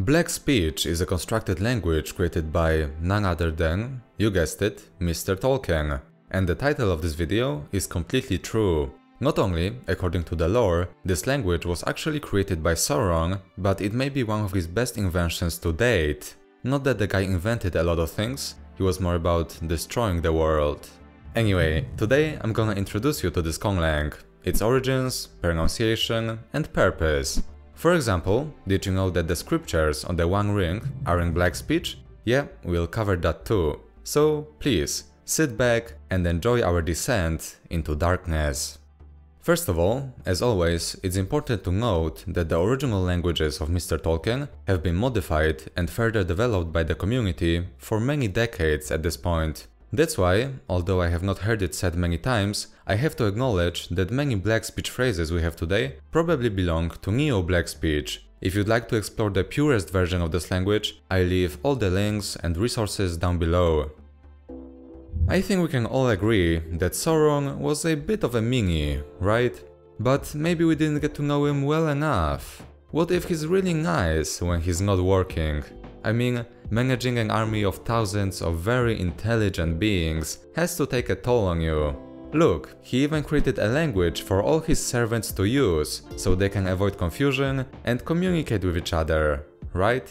Black Speech is a constructed language created by none other than, you guessed it, Mr. Tolkien. And the title of this video is completely true. Not only, according to the lore, this language was actually created by Sauron, but it may be one of his best inventions to date. Not that the guy invented a lot of things, he was more about destroying the world. Anyway, today I'm gonna introduce you to this Konglang, its origins, pronunciation, and purpose. For example, did you know that the scriptures on the One Ring are in Black Speech? Yeah, we'll cover that too. So please, sit back and enjoy our descent into darkness. First of all, as always, it's important to note that the original languages of Mr. Tolkien have been modified and further developed by the community for many decades at this point. That's why, although I have not heard it said many times, I have to acknowledge that many Black Speech phrases we have today probably belong to Neo-Black Speech. If you'd like to explore the purest version of this language, I leave all the links and resources down below. I think we can all agree that Sauron was a bit of a meanie, right? But maybe we didn't get to know him well enough. What if he's really nice when he's not working? I mean, managing an army of thousands of very intelligent beings has to take a toll on you. Look, he even created a language for all his servants to use, so they can avoid confusion and communicate with each other, right?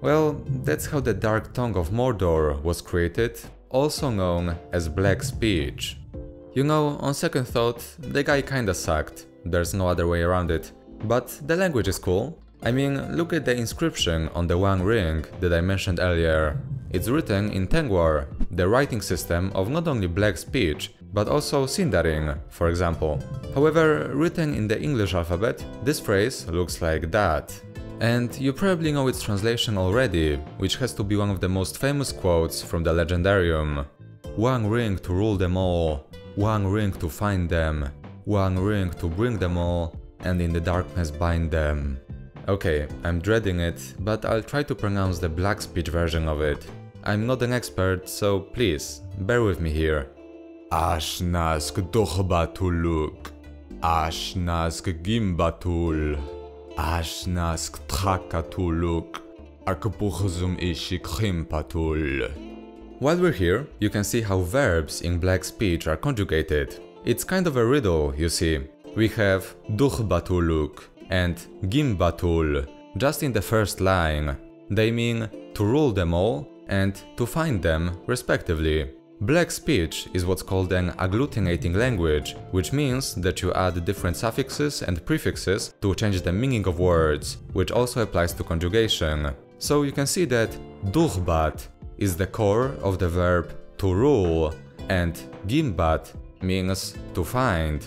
Well, that's how the Dark Tongue of Mordor was created, also known as Black Speech. You know, on second thought, the guy kinda sucked, there's no other way around it. But the language is cool. I mean, look at the inscription on the One Ring that I mentioned earlier. It's written in Tengwar, the writing system of not only Black Speech, but also Sindarin, for example. However, written in the English alphabet, this phrase looks like that. And you probably know its translation already, which has to be one of the most famous quotes from the Legendarium. One ring to rule them all, one ring to find them, one ring to bring them all, and in the darkness bind them. Okay, I'm dreading it, but I'll try to pronounce the Black Speech version of it. I'm not an expert, so please, bear with me here. Ashnask dohbatuluk, Ashnask gimbatul, Ashnask trakatuluk, Arkbuchzum ishikhimpatul. While we're here, you can see how verbs in Black Speech are conjugated. It's kind of a riddle, you see. We have dohbatuluk and gimbatul, just in the first line. They mean to rule them all and to find them, respectively. Black Speech is what's called an agglutinating language, which means that you add different suffixes and prefixes to change the meaning of words, which also applies to conjugation. So you can see that dughbat is the core of the verb to rule, and gimbat means to find.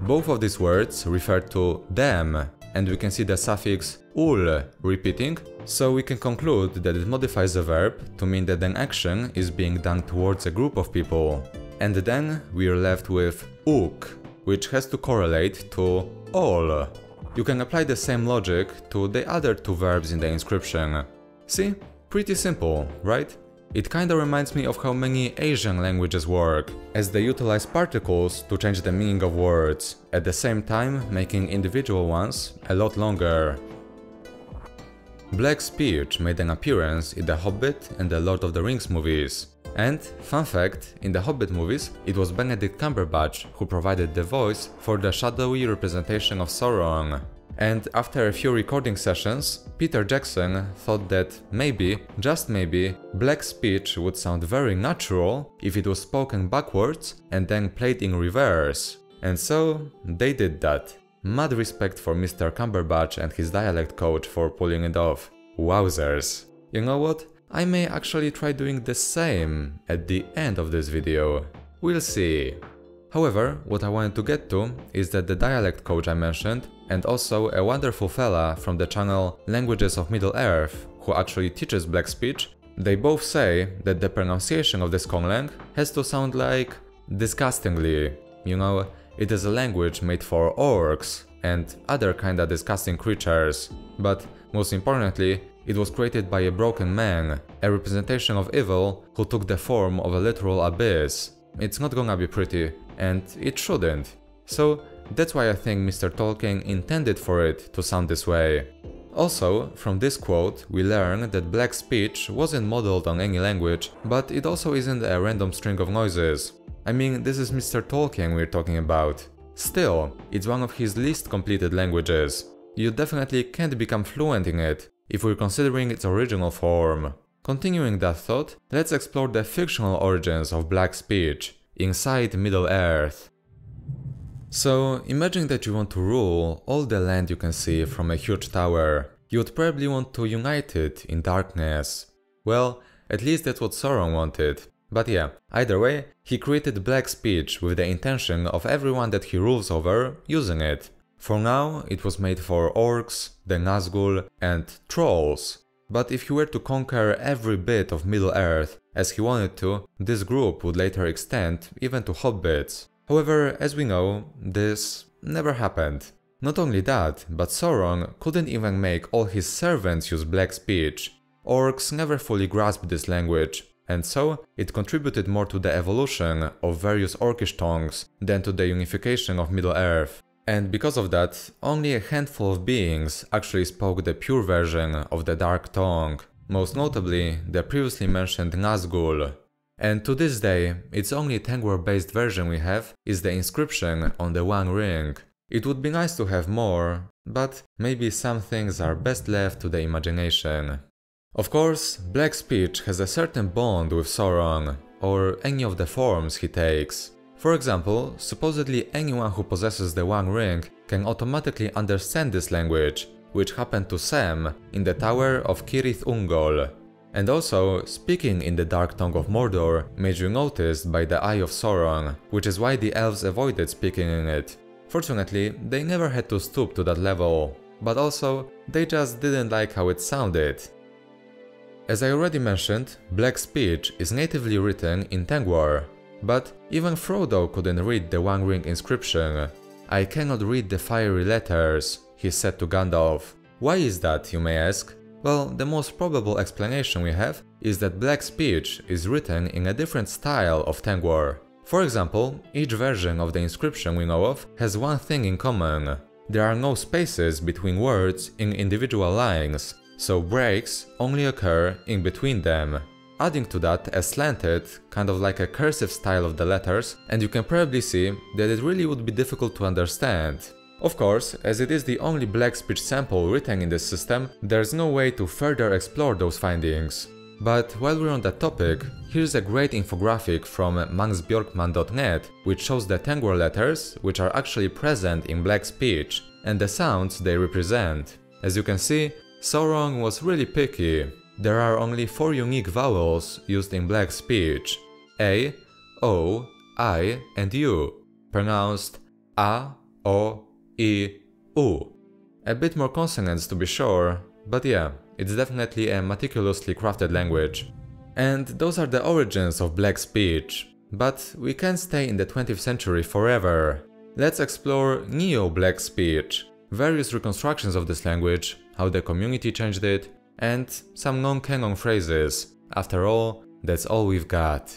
Both of these words refer to them, and we can see the suffix ul repeating, so we can conclude that it modifies a verb to mean that an action is being done towards a group of people. And then we are left with uk, which has to correlate to all. You can apply the same logic to the other two verbs in the inscription. See? Pretty simple, right? It kinda reminds me of how many Asian languages work, as they utilize particles to change the meaning of words, at the same time making individual ones a lot longer. Black Speech made an appearance in The Hobbit and The Lord of the Rings movies. And, fun fact, in The Hobbit movies, it was Benedict Cumberbatch who provided the voice for the shadowy representation of Sauron. And after a few recording sessions, Peter Jackson thought that maybe, just maybe, Black Speech would sound very natural if it was spoken backwards and then played in reverse. And so they did that. Mad respect for Mr. Cumberbatch and his dialect coach for pulling it off. Wowzers. You know what? I may actually try doing the same at the end of this video. We'll see. However, what I wanted to get to is that the dialect coach I mentioned, and also a wonderful fella from the channel Languages of Middle Earth, who actually teaches Black Speech, they both say that the pronunciation of this Konglang has to sound like disgustingly. You know, it is a language made for orcs and other kinda disgusting creatures. But most importantly, it was created by a broken man, a representation of evil who took the form of a literal abyss. It's not gonna be pretty, and it shouldn't. So that's why I think Mr. Tolkien intended for it to sound this way. Also, from this quote, we learn that Black Speech wasn't modeled on any language, but it also isn't a random string of noises. I mean, this is Mr. Tolkien we're talking about. Still, it's one of his least completed languages. You definitely can't become fluent in it, if we're considering its original form. Continuing that thought, let's explore the fictional origins of Black Speech, inside Middle-earth. So, imagine that you want to rule all the land you can see from a huge tower. You'd probably want to unite it in darkness. Well, at least that's what Sauron wanted. But yeah, either way, he created Black Speech with the intention of everyone that he rules over using it. For now, it was made for orcs, the Nazgûl, and trolls. But if he were to conquer every bit of Middle-earth as he wanted to, this group would later extend even to hobbits. However, as we know, this never happened. Not only that, but Sauron couldn't even make all his servants use Black Speech. Orcs never fully grasped this language, and so it contributed more to the evolution of various Orcish tongues than to the unification of Middle-earth. And because of that, only a handful of beings actually spoke the pure version of the Dark Tongue, most notably the previously mentioned Nazgûl. And to this day, its only Tengwar-based version we have is the inscription on the One Ring. It would be nice to have more, but maybe some things are best left to the imagination. Of course, Black Speech has a certain bond with Sauron, or any of the forms he takes. For example, supposedly anyone who possesses the One Ring can automatically understand this language, which happened to Sam in the Tower of Cirith Ungol. And also, speaking in the Dark Tongue of Mordor made you noticed by the Eye of Sauron, which is why the elves avoided speaking in it. Fortunately, they never had to stoop to that level, but also, they just didn't like how it sounded. As I already mentioned, Black Speech is natively written in Tengwar, but even Frodo couldn't read the One Ring inscription. "I cannot read the fiery letters," he said to Gandalf. Why is that, you may ask? Well, the most probable explanation we have is that Black Speech is written in a different style of Tengwar. For example, each version of the inscription we know of has one thing in common. There are no spaces between words in individual lines, so breaks only occur in between them. Adding to that a slanted, kind of like a cursive style of the letters, and you can probably see that it really would be difficult to understand. Of course, as it is the only Black Speech sample written in this system, there's no way to further explore those findings. But while we're on that topic, here's a great infographic from mangsbjorkman.net, which shows the Tengwar letters, which are actually present in Black Speech, and the sounds they represent. As you can see, Sauron was really picky. There are only 4 unique vowels used in Black Speech: A, O, I, and U, pronounced A, O, E, U. A bit more consonants to be sure, but yeah, it's definitely a meticulously crafted language. And those are the origins of Black Speech. But we can't stay in the 20th century forever. Let's explore Neo-Black Speech, various reconstructions of this language, how the community changed it, and some non-canon phrases. After all, that's all we've got.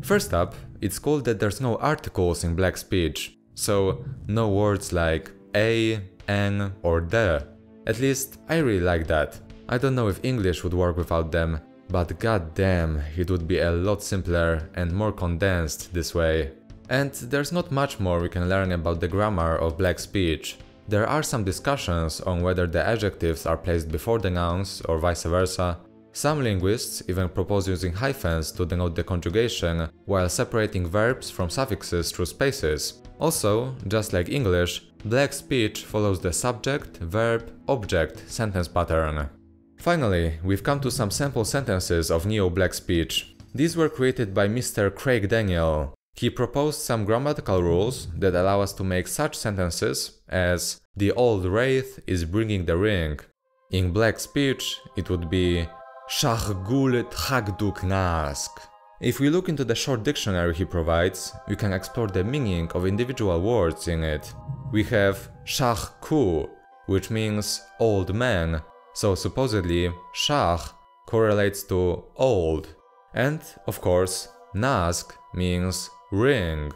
First up, it's cool that there's no articles in Black Speech. So, no words like a, an, or the. At least, I really like that. I don't know if English would work without them, but goddamn, it would be a lot simpler and more condensed this way. And there's not much more we can learn about the grammar of Black Speech. There are some discussions on whether the adjectives are placed before the nouns or vice versa. Some linguists even propose using hyphens to denote the conjugation while separating verbs from suffixes through spaces. Also, just like English, Black Speech follows the subject, verb, object sentence pattern. Finally, we've come to some sample sentences of Neo-Black Speech. These were created by Mr. Craig Daniel. He proposed some grammatical rules that allow us to make such sentences as "The old wraith is bringing the ring." In Black Speech, it would be "Shachgul tchagduk nask." If we look into the short dictionary he provides, we can explore the meaning of individual words in it. We have shach ku, which means old man, so supposedly shach correlates to old. And, of course, nask means ring.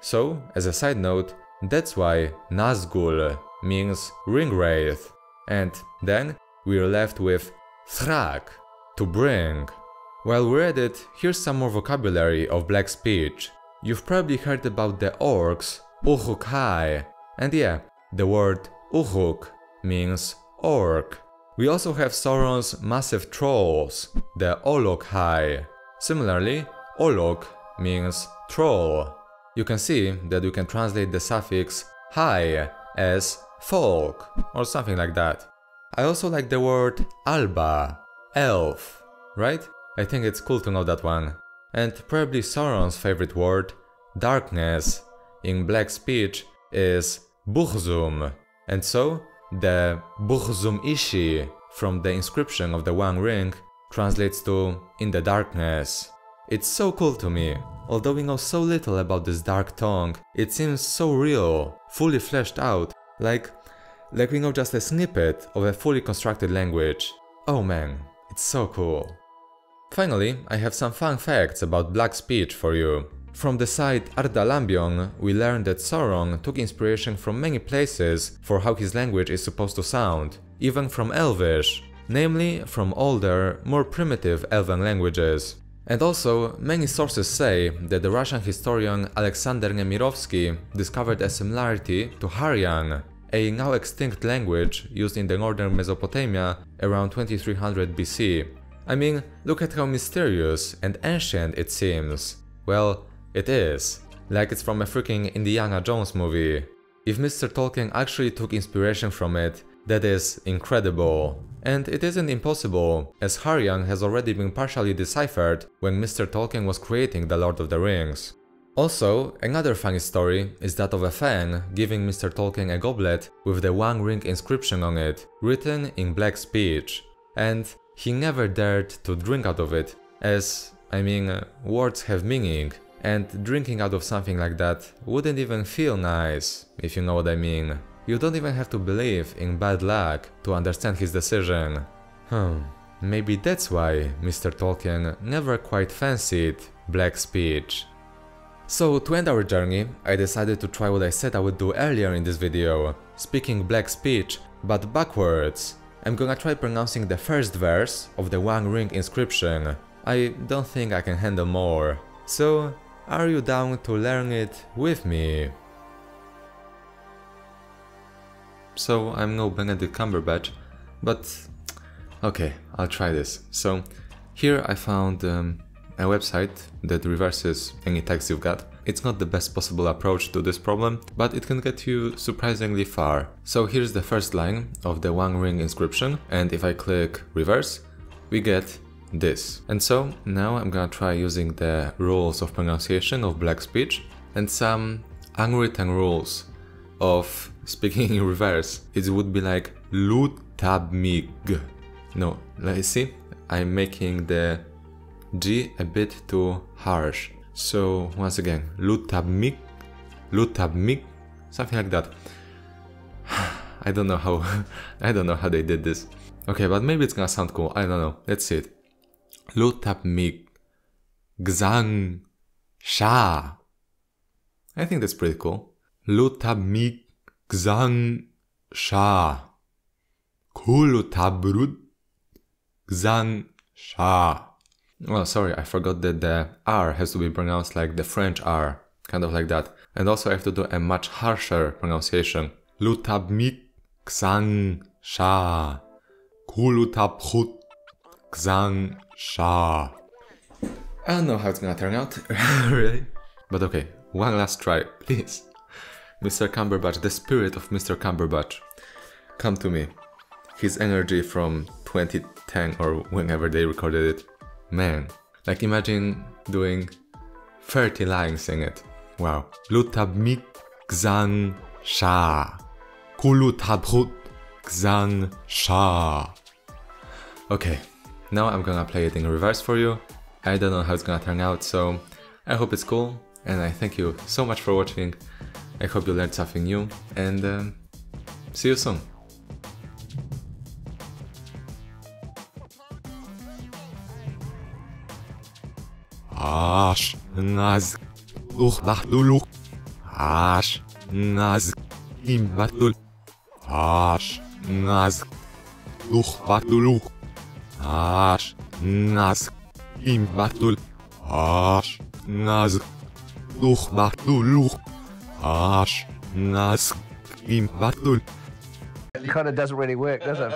So, as a side note, that's why Nazgûl means ring wraith. And then we're left with Thrak, to bring. While we're at it, here's some more vocabulary of Black Speech. You've probably heard about the orcs, Uhukai. And yeah, the word Uhuk means orc. We also have Sauron's massive trolls, the Olokhai. Similarly, Olok means troll. You can see that you can translate the suffix hai as folk or something like that. I also like the word alba, elf, right? I think it's cool to know that one. And probably Sauron's favorite word, darkness, in Black Speech is buchzum. And so, the buchzum ishi from the inscription of the One Ring translates to in the darkness. It's so cool to me. Although we know so little about this dark tongue, it seems so real, fully fleshed out, like we know just a snippet of a fully constructed language. Oh man, it's so cool. Finally, I have some fun facts about Black Speech for you. From the site Ardalambion, we learned that Sauron took inspiration from many places for how his language is supposed to sound, even from Elvish, namely from older, more primitive Elven languages. And also, many sources say that the Russian historian Alexander Nemirovsky discovered a similarity to Hurrian, a now extinct language used in the northern Mesopotamia around 2300 BC. I mean, look at how mysterious and ancient it seems. Well, it is. Like it's from a freaking Indiana Jones movie. If Mr. Tolkien actually took inspiration from it, that is incredible. And it isn't impossible, as Hurrian has already been partially deciphered when Mr. Tolkien was creating The Lord of the Rings. Also, another funny story is that of a fan giving Mr. Tolkien a goblet with the One Ring inscription on it, written in Black Speech. And he never dared to drink out of it, as, I mean, words have meaning, and drinking out of something like that wouldn't even feel nice, if you know what I mean. You don't even have to believe in bad luck to understand his decision. Maybe that's why Mr. Tolkien never quite fancied Black Speech. So to end our journey, I decided to try what I said I would do earlier in this video, speaking Black Speech, but backwards. I'm gonna try pronouncing the first verse of the One Ring inscription. I don't think I can handle more. So, are you down to learn it with me? So, I'm no Benedict Cumberbatch, but okay, I'll try this. So, here I found a website that reverses any text you've got. It's not the best possible approach to this problem, but it can get you surprisingly far. So here's the first line of the One Ring inscription, and if I click reverse, we get this. And so, now I'm gonna try using the rules of pronunciation of Black Speech and some unwritten rules of speaking in reverse. It would be like lutabmig. No, let's see, I'm making the G a bit too harsh. So once again, lutabmig, lutabmig, something like that. I don't know how they did this. Okay, but maybe it's gonna sound cool. I don't know. Let's see it. Lutabmig, Gzang, Sha. I think that's pretty cool. Lutabmig, Gzang, Sha. Kulutabrud, Gzang, Sha. Well, sorry, I forgot that the R has to be pronounced like the French R, kind of like that. And also I have to do a much harsher pronunciation. Lutabmik Xang Sha. Kulutabhut Xang Sha. I don't know how it's gonna turn out, really. But okay, one last try, please. Mr. Cumberbatch, the spirit of Mr. Cumberbatch, come to me. His energy from 2010 or whenever they recorded it. Man, like imagine doing 30 lines in it. Wow. Lutabmik Xang Sha. Kulutabhut Xang Sha. Okay, now I'm gonna play it in reverse for you. I don't know how it's gonna turn out, so I hope it's cool. And I thank you so much for watching. I hope you learned something new. And see you soon. Ash Naz Uhduluk Ash Naz Imbatul Ash Naz Uch Batul Uch. Arsch. Nas. Im Batul. Arsch. Nas. Uch Batul Uch. Arsch. Nas. Im Batul. It kind of doesn't really work, does it?